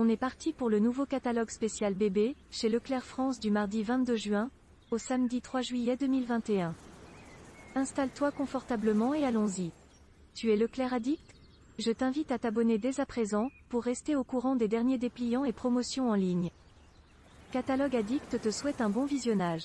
On est parti pour le nouveau catalogue spécial bébé, chez Leclerc France du mardi 22 juin, au samedi 3 juillet 2021. Installe-toi confortablement et allons-y. Tu es Leclerc Addict? Je t'invite à t'abonner dès à présent, pour rester au courant des derniers dépliants et promotions en ligne. Catalogue Addict te souhaite un bon visionnage.